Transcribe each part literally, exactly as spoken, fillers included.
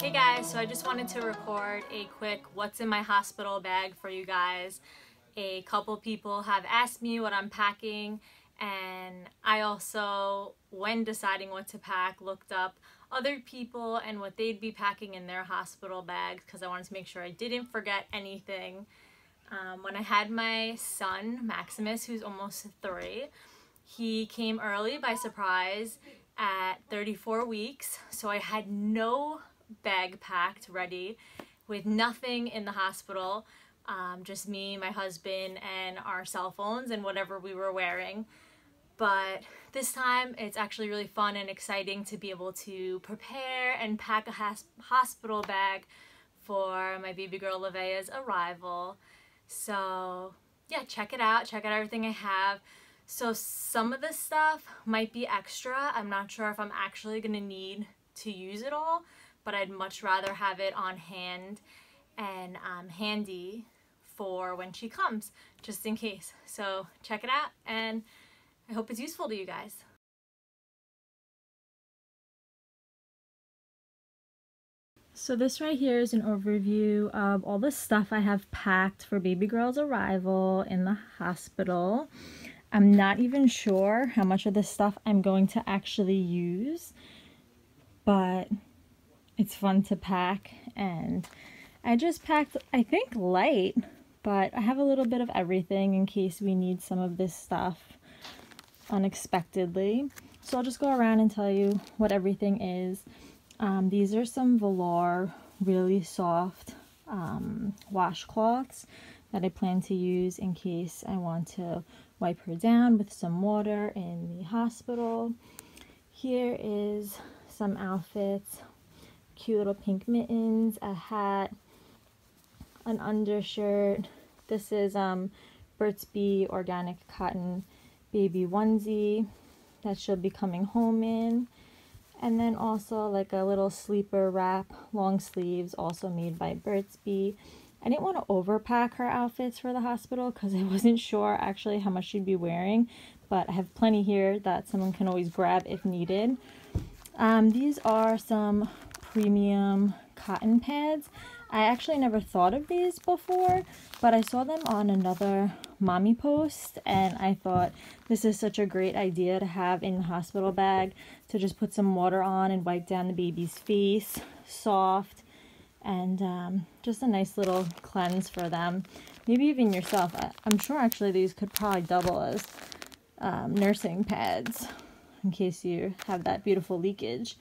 Hey guys, so I just wanted to record a quick what's in my hospital bag for you guys. A couple people have asked me what I'm packing, and I also, when deciding what to pack, looked up other people and what they'd be packing in their hospital bags because I wanted to make sure I didn't forget anything. Um, when I had my son, Maximus, who's almost three, he came early by surprise at thirty-four weeks, so I had no bag packed ready with nothing in the hospital, um, just me, my husband, and our cell phones and whatever we were wearing. But this time it's actually really fun and exciting to be able to prepare and pack a has hospital bag for my baby girl LaVeya's arrival. So yeah, check it out. Check out everything I have. So some of this stuff might be extra. I'm not sure if I'm actually gonna need to use it all, but I'd much rather have it on hand and um, handy for when she comes, just in case. So check it out, and I hope it's useful to you guys. So this right here is an overview of all the stuff I have packed for baby girl's arrival in the hospital. I'm not even sure how much of this stuff I'm going to actually use, but it's fun to pack, and I just packed, I think, light, but I have a little bit of everything in case we need some of this stuff unexpectedly. So I'll just go around and tell you what everything is. Um, these are some velour, really soft um, washcloths that I plan to use in case I want to wipe her down with some water in the hospital. Here is some outfits. Cute little pink mittens, a hat, an undershirt. This is um, Burt's Bees organic cotton baby onesie that she'll be coming home in. And then also like a little sleeper wrap, long sleeves, also made by Burt's Bees. I didn't want to overpack her outfits for the hospital because I wasn't sure actually how much she'd be wearing, but I have plenty here that someone can always grab if needed. Um, these are some premium cotton pads. I actually never thought of these before, but I saw them on another mommy post, and I thought this is such a great idea to have in the hospital bag to just put some water on and wipe down the baby's face. Soft, and um, just a nice little cleanse for them. Maybe even yourself. I, I'm sure actually these could probably double as um, nursing pads in case you have that beautiful leakage.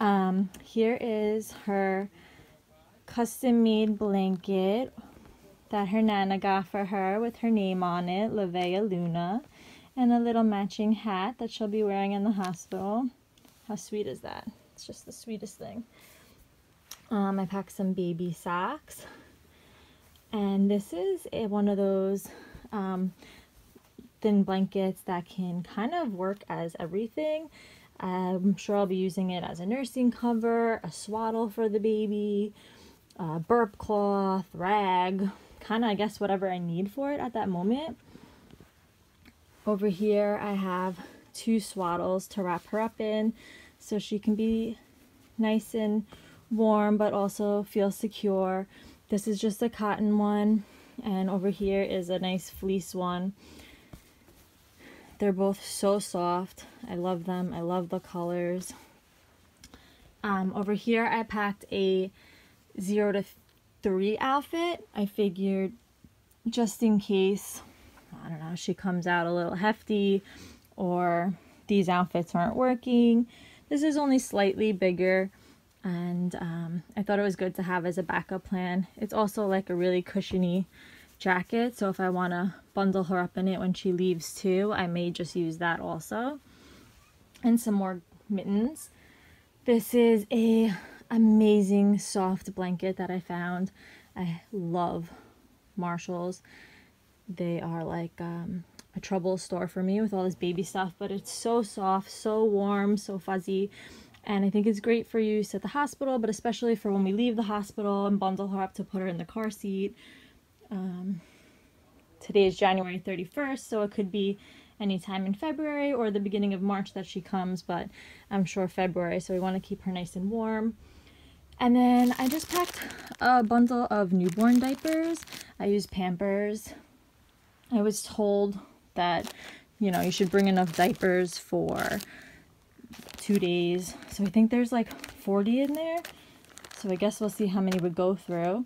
Um, here is her custom-made blanket that her nana got for her with her name on it, LaVeya Luna, and a little matching hat that she'll be wearing in the hospital. How sweet is that? It's just the sweetest thing. Um, I packed some baby socks, and this is a, one of those um, thin blankets that can kind of work as everything. I'm sure I'll be using it as a nursing cover, a swaddle for the baby, a burp cloth, rag, kind of, I guess, whatever I need for it at that moment. Over here, I have two swaddles to wrap her up in so she can be nice and warm but also feel secure. This is just a cotton one, and over here is a nice fleece one. They're both so soft. I love them. I love the colors. Um, over here, I packed a zero to three outfit. I figured just in case, I don't know, she comes out a little hefty or these outfits aren't working. This is only slightly bigger, and um, I thought it was good to have as a backup plan. It's also like a really cushiony jacket, so if I want to bundle her up in it when she leaves too, I may just use that also. And some more mittens. This is a amazing soft blanket that I found. I love Marshalls. They are like um, a trouble store for me with all this baby stuff, but it's so soft, so warm, so fuzzy, and I think it's great for use at the hospital, but especially for when we leave the hospital and bundle her up to put her in the car seat. Um, today is January thirty-first, so it could be any time in February or the beginning of March that she comes, but I'm sure February, so we want to keep her nice and warm. And then I just packed a bundle of newborn diapers. I used Pampers. I was told that, you know, you should bring enough diapers for two days. So I think there's like forty in there. So I guess we'll see how many would go through.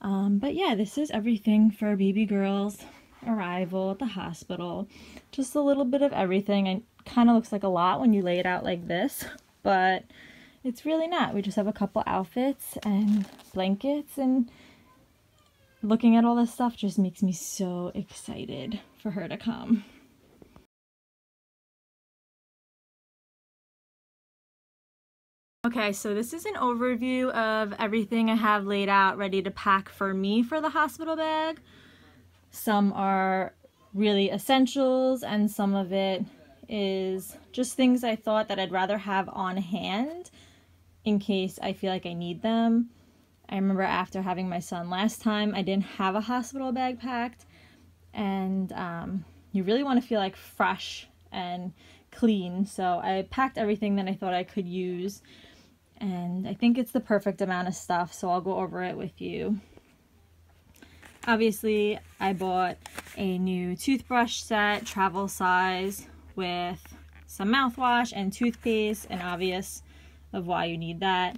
Um, but yeah, this is everything for baby girl's arrival at the hospital. Just a little bit of everything. It kind of looks like a lot when you lay it out like this, but it's really not. We just have a couple outfits and blankets, and looking at all this stuff just makes me so excited for her to come. Okay, so this is an overview of everything I have laid out ready to pack for me for the hospital bag. Some are really essentials and some of it is just things I thought that I'd rather have on hand in case I feel like I need them. I remember after having my son last time, I didn't have a hospital bag packed, and um, you really want to feel like fresh and clean, so I packed everything that I thought I could use. And I think it's the perfect amount of stuff, so I'll go over it with you. Obviously, I bought a new toothbrush set, travel size, with some mouthwash and toothpaste, and obvious of why you need that.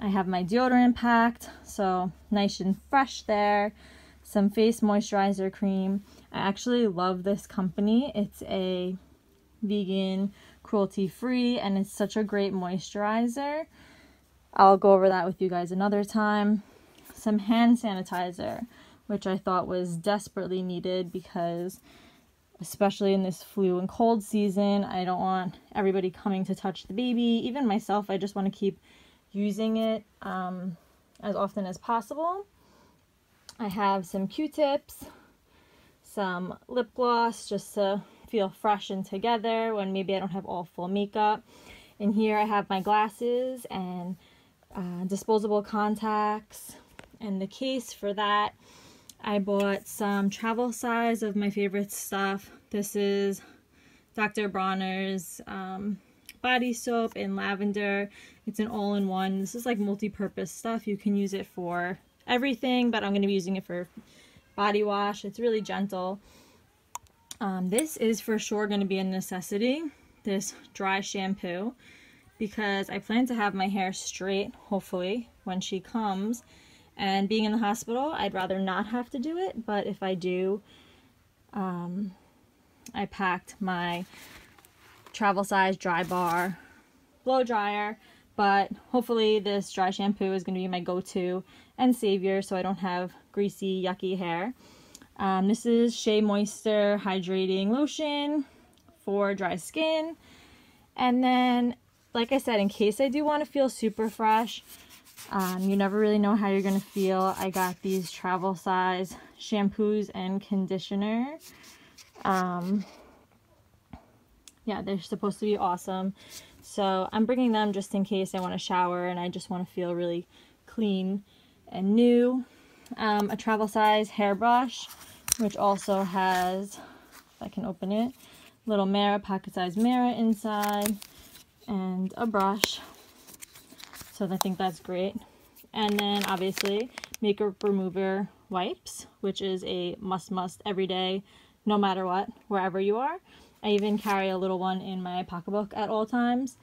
I have my deodorant packed, so nice and fresh there. Some face moisturizer cream. I actually love this company. It's a vegan, cruelty-free, and it's such a great moisturizer. I'll go over that with you guys another time. Some hand sanitizer, which I thought was desperately needed because, especially in this flu and cold season, I don't want everybody coming to touch the baby. Even myself, I just want to keep using it um, as often as possible. I have some Q-tips, some lip gloss just to feel fresh and together when maybe I don't have all full makeup. And here I have my glasses and uh, disposable contacts. And the case for that, I bought some travel size of my favorite stuff. This is Doctor Bronner's um, body soap in lavender. It's an all-in-one. This is like multi-purpose stuff. You can use it for everything, but I'm going to be using it for body wash. It's really gentle. Um, this is for sure going to be a necessity, this dry shampoo, because I plan to have my hair straight, hopefully, when she comes. And being in the hospital, I'd rather not have to do it, but if I do, um, I packed my travel size dry bar blow dryer, but hopefully this dry shampoo is going to be my go-to and savior so I don't have greasy, yucky hair. Um, this is Shea Moisture Hydrating Lotion for dry skin. And then, like I said, in case I do want to feel super fresh, Um, you never really know how you're going to feel. I got these travel size shampoos and conditioner. Um, yeah, they're supposed to be awesome. So I'm bringing them just in case I want to shower and I just want to feel really clean and new. Um, a travel size hairbrush, which also has, if I can open it, little mirror, pocket-sized mirror inside, and a brush. So I think that's great. And then obviously makeup remover wipes, which is a must must every day, no matter what, wherever you are. I even carry a little one in my pocketbook at all times.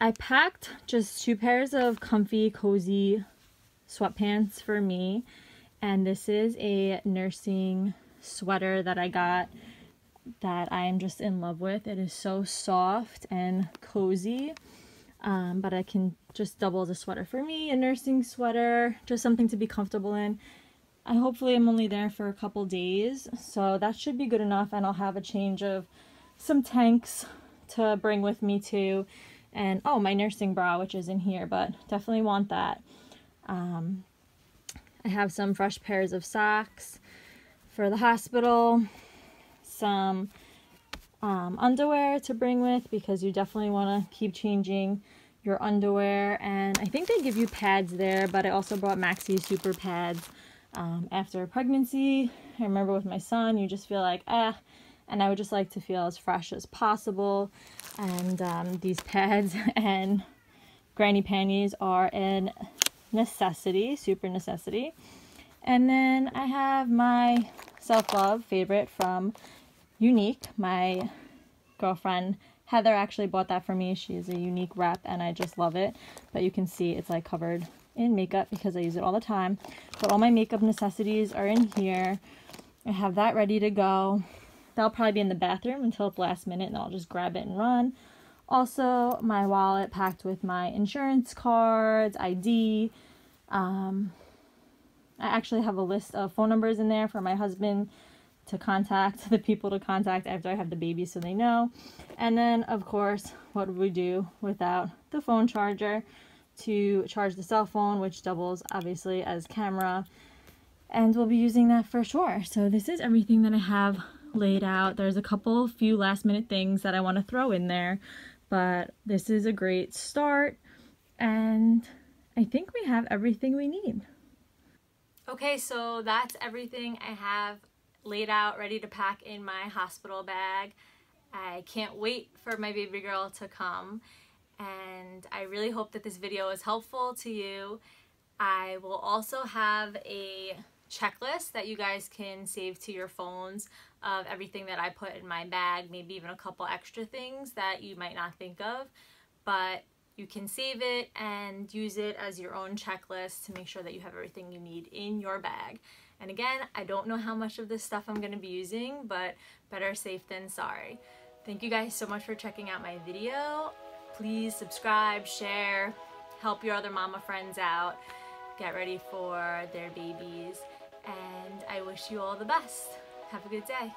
I packed just two pairs of comfy, cozy sweatpants for me. And this is a nursing sweater that I got that I am just in love with. It is so soft and cozy. Um, but I can just double as a sweater for me, a nursing sweater, just something to be comfortable in. I hopefully I'm only there for a couple days, so that should be good enough, and I'll have a change of some tanks to bring with me too. And oh, my nursing bra, which is in here, but definitely want that. Um, I have some fresh pairs of socks for the hospital, some Um, underwear to bring with, because you definitely want to keep changing your underwear. And I think they give you pads there, but I also brought Maxi super pads um, after pregnancy. I remember with my son, you just feel like eh, and I would just like to feel as fresh as possible. And um, these pads and granny panties are a necessity, super necessity. And then I have my self-love favorite from Unique. My girlfriend Heather actually bought that for me. She is a Unique rep and I just love it. But you can see it's like covered in makeup because I use it all the time. But all my makeup necessities are in here. I have that ready to go. That'll probably be in the bathroom until the last minute and I'll just grab it and run. Also, my wallet packed with my insurance cards, I D. Um, I actually have a list of phone numbers in there for my husband to contact, the people to contact after I have the baby so they know. And then, of course, what would we do without the phone charger to charge the cell phone, which doubles, obviously, as camera. And we'll be using that for sure. So this is everything that I have laid out. There's a couple few last minute things that I want to throw in there, but this is a great start and I think we have everything we need. Okay, so that's everything I have laid out, ready to pack in my hospital bag. I can't wait for my baby girl to come and I really hope that this video is helpful to you. I will also have a checklist that you guys can save to your phones of everything that I put in my bag, maybe even a couple extra things that you might not think of, but you can save it and use it as your own checklist to make sure that you have everything you need in your bag. And again, I don't know how much of this stuff I'm going to be using, but better safe than sorry. Thank you guys so much for checking out my video. Please subscribe, share, help your other mama friends out, get ready for their babies, and I wish you all the best. Have a good day.